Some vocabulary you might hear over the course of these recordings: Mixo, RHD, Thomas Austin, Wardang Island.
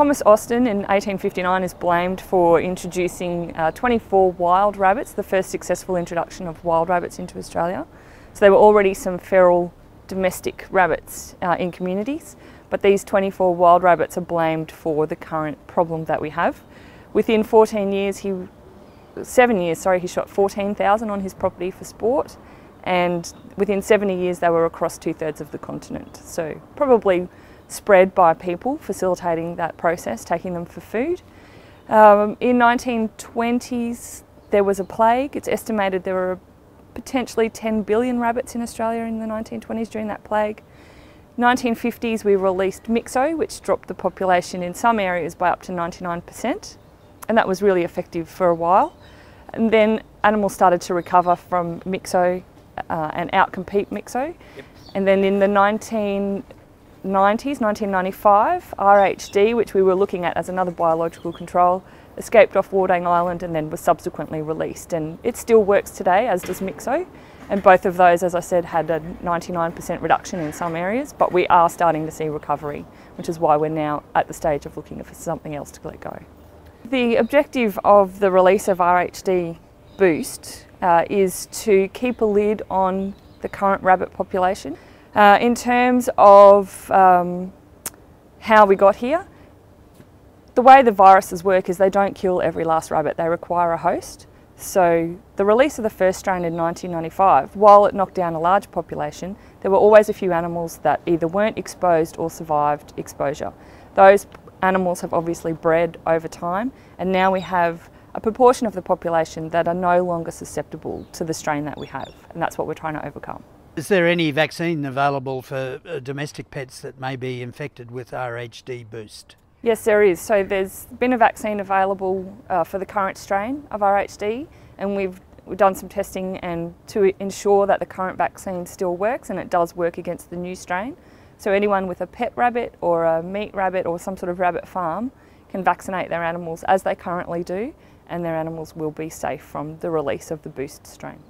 Thomas Austin in 1859 is blamed for introducing 24 wild rabbits, the first successful introduction of wild rabbits into Australia. So there were already some feral domestic rabbits in communities, but these 24 wild rabbits are blamed for the current problem that we have. Within 7 years, he shot 14,000 on his property for sport, and within 70 years they were across two-thirds of the continent. So probably spread by people facilitating that process, taking them for food. In 1920s there was a plague. It's estimated there were potentially 10 billion rabbits in Australia in the 1920s during that plague. 1950s we released Mixo, which dropped the population in some areas by up to 99%, and that was really effective for a while. And then animals started to recover from Mixo and outcompete Mixo. Yep. And then in the 1995, RHD, which we were looking at as another biological control, escaped off Wardang Island and then was subsequently released, and it still works today, as does Mixo, and both of those, as I said, had a 99% reduction in some areas, but we are starting to see recovery, which is why we're now at the stage of looking for something else to let go. The objective of the release of RHD Boost is to keep a lid on the current rabbit population. In terms of how we got here, the way the viruses work is they don't kill every last rabbit, they require a host. So the release of the first strain in 1995, while it knocked down a large population, there were always a few animals that either weren't exposed or survived exposure. Those animals have obviously bred over time, and now we have a proportion of the population that are no longer susceptible to the strain that we have, and that's what we're trying to overcome. Is there any vaccine available for domestic pets that may be infected with RHD Boost? Yes, there is. So there's been a vaccine available for the current strain of RHD, and we've done some testing and to ensure that the current vaccine still works, and it does work against the new strain. So anyone with a pet rabbit or a meat rabbit or some sort of rabbit farm can vaccinate their animals as they currently do, and their animals will be safe from the release of the Boost strain.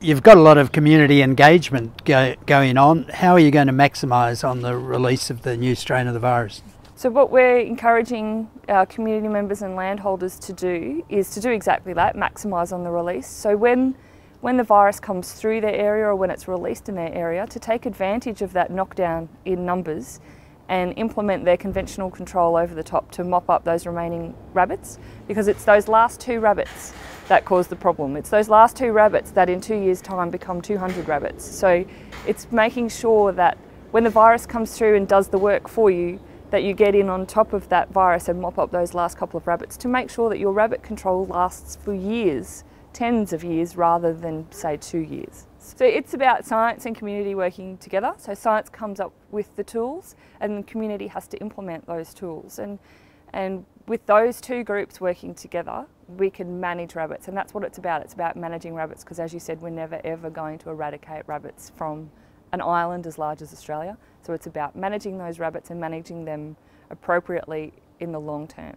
You've got a lot of community engagement going on. How are you going to maximise on the release of the new strain of the virus? So what we're encouraging our community members and landholders to do is to do exactly that, maximise on the release. So when the virus comes through their area or when it's released in their area, to take advantage of that knockdown in numbers and implement their conventional control over the top to mop up those remaining rabbits, because it's those last two rabbits that cause the problem. It's those last two rabbits that in 2 years' time become 200 rabbits. So it's making sure that when the virus comes through and does the work for you, that you get in on top of that virus and mop up those last couple of rabbits to make sure that your rabbit control lasts for years, tens of years, rather than say 2 years. So it's about science and community working together. So science comes up with the tools and the community has to implement those tools. And with those two groups working together, we can manage rabbits, and that's what it's about. It's about managing rabbits, because as you said, we're never ever going to eradicate rabbits from an island as large as Australia. So it's about managing those rabbits and managing them appropriately in the long term.